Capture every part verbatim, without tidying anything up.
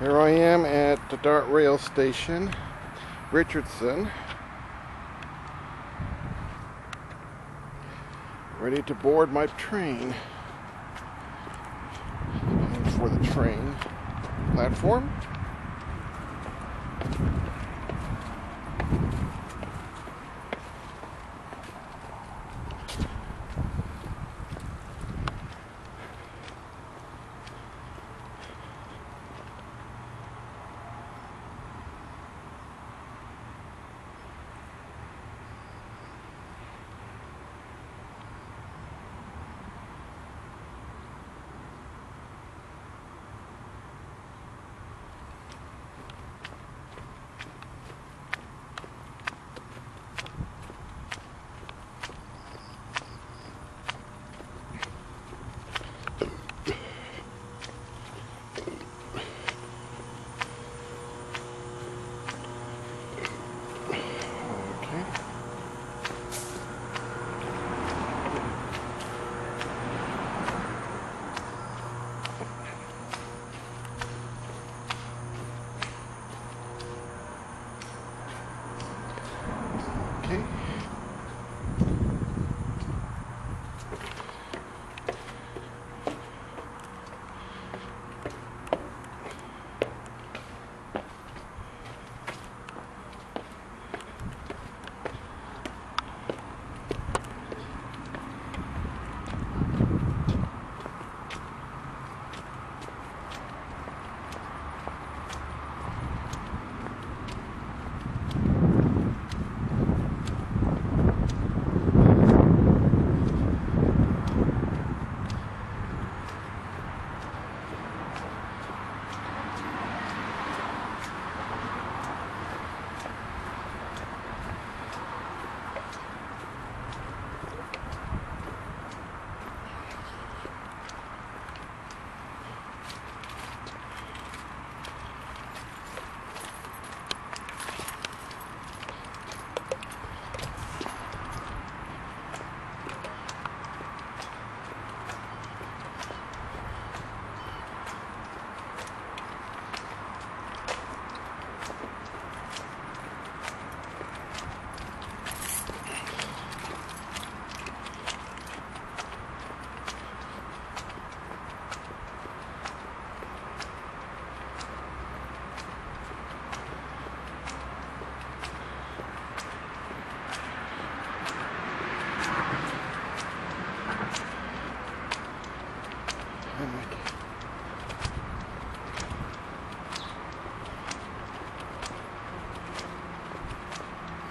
Here I am at the Dart Rail Station, Richardson, ready to board my train. And for the train platform.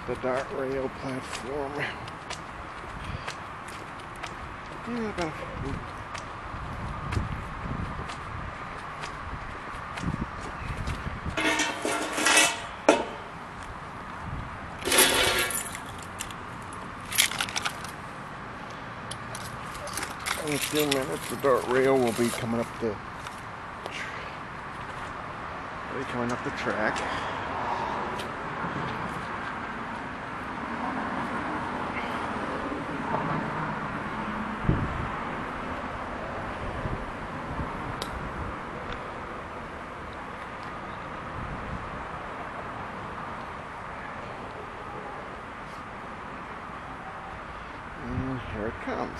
The Dart Rail platform. Yeah, about a in a few minutes, the Dart Rail will be coming up the will be coming up the track. And here it comes.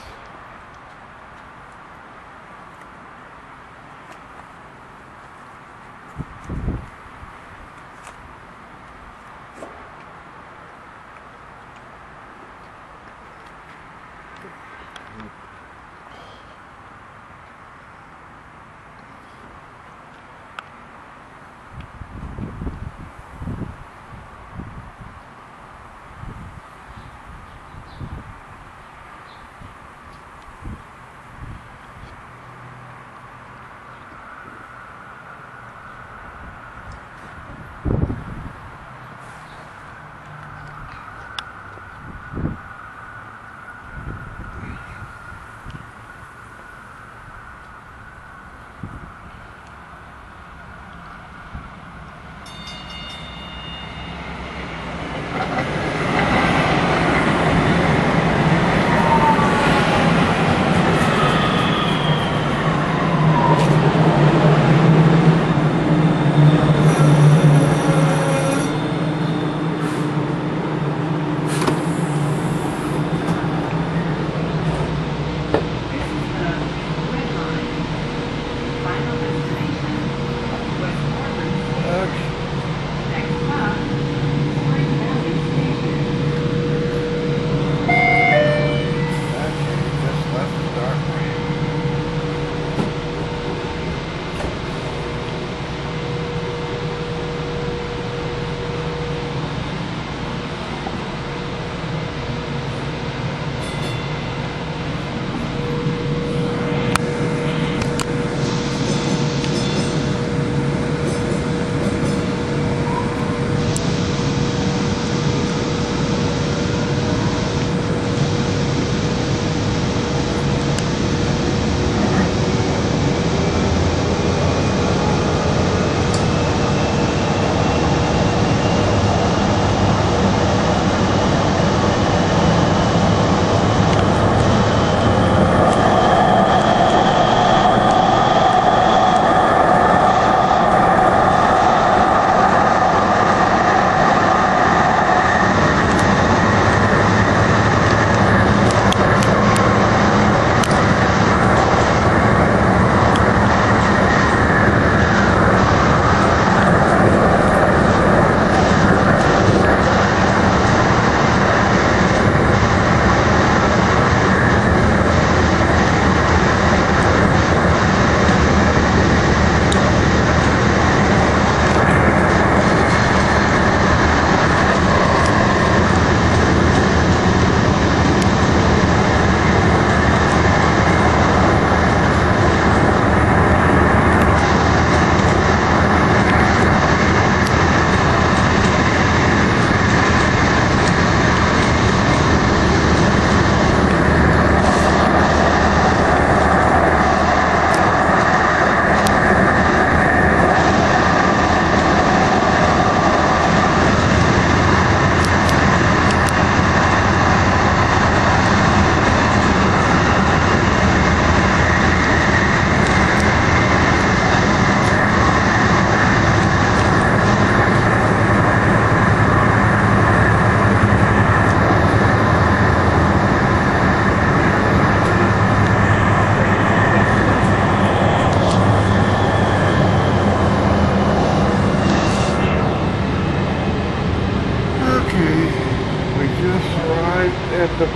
at the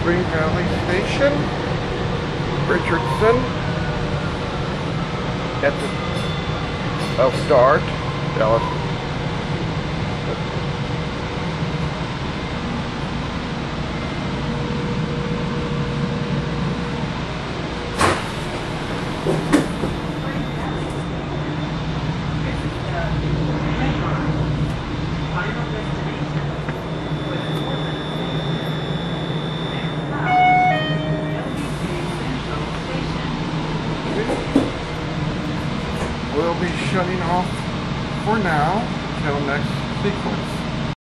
Spring Valley station, Richardson at the I'll start Dallas will be shutting off for now until next sequence.